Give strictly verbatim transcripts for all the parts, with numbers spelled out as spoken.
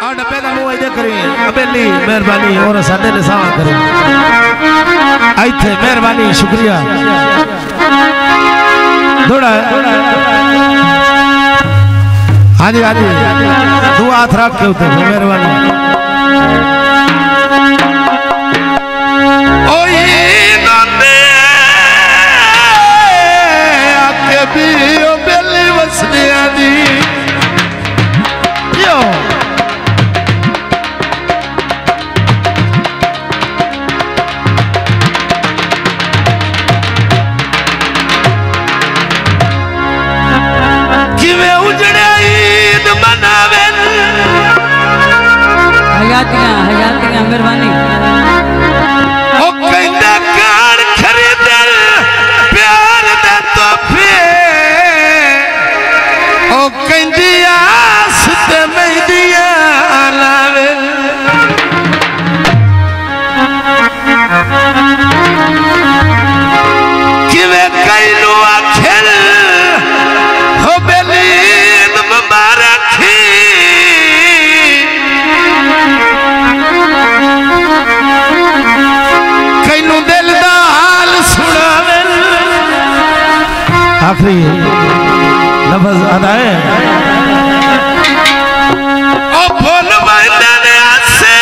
आ D'Avella वो इधर करी डबेली मेहरबानी और सादे ने सावा करी आई थे मेहरबानी शुक्रिया थोड़ा हां जी हां जी दुआ हाथ रख के उते मेहरबानी ओए नाते आके भी ओ बेली वसनिया दी यो हयातियां हयातियां मेहरबानी ओ कहंदा कार खरीदल प्यार दा तोफे ओ कहंदी आस ते मेहंदिया लावे किवे कहलो आखिर हो बेलीन मुबारक आखिरी लफ्ज अदा है ओ फूल बंदने आसे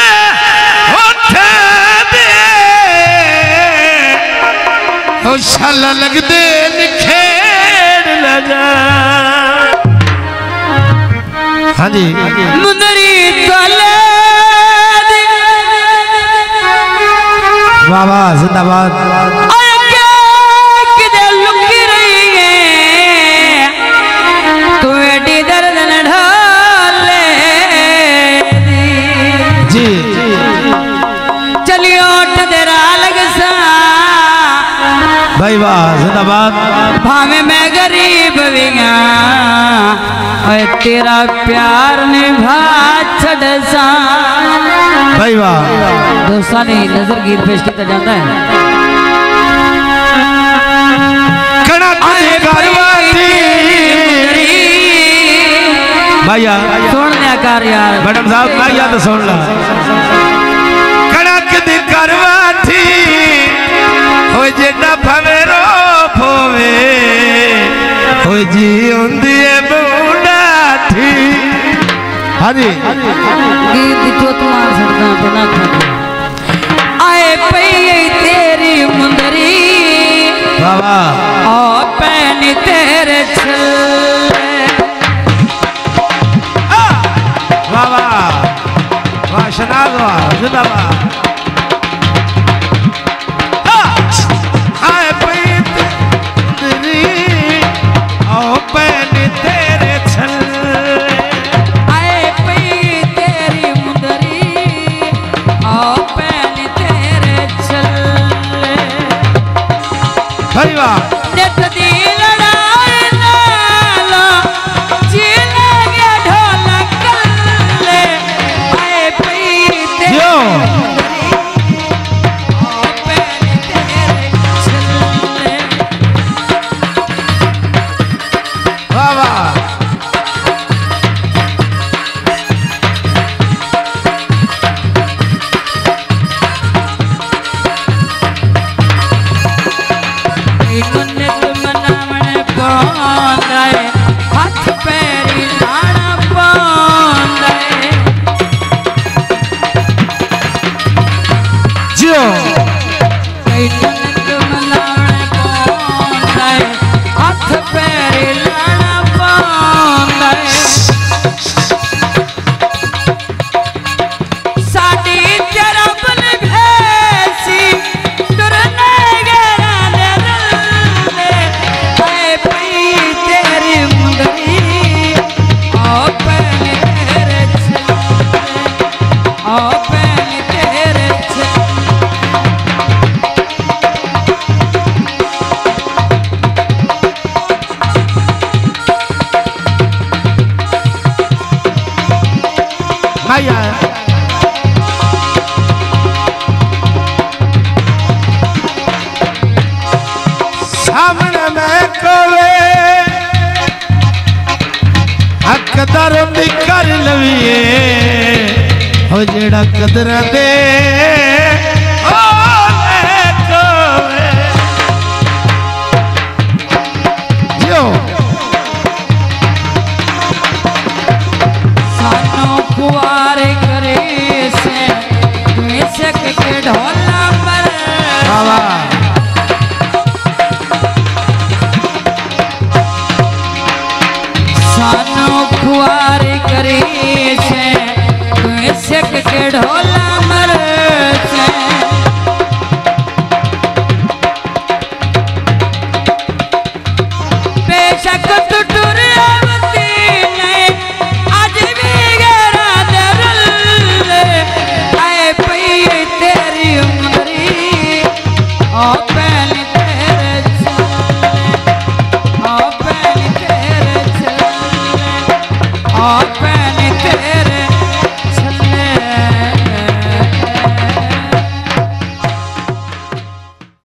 होठे दे ओ छल लगदे निखेड़ लजा हां जी मुंदरी तले दी वाह वाह जिंदाबाद भाई वाह जिंदाबाद भावे मैं गरीब विया ओए तेरा प्यार ने भात छड़सा भाई वाह दोस्तां ने नजर गीत पेश किया जाता है कणा तेरे घरवाती भैया सुन लिया कर यार मैडम साहब भैया तो सुन ला कणा तेरे घरवाती ओ जेड़ा भावे रो भोवे ओ जी हुंदी ए बूढ़ा थी हां जी गीत जोत मार सकदा बना था आए पई तेरी मुंदरी बाबा ओ पैन तेरे छल्ले आ बाबा वाशनाद वा जिंदाबाद हकदार भी कर लविए जेड़ा कदर दे।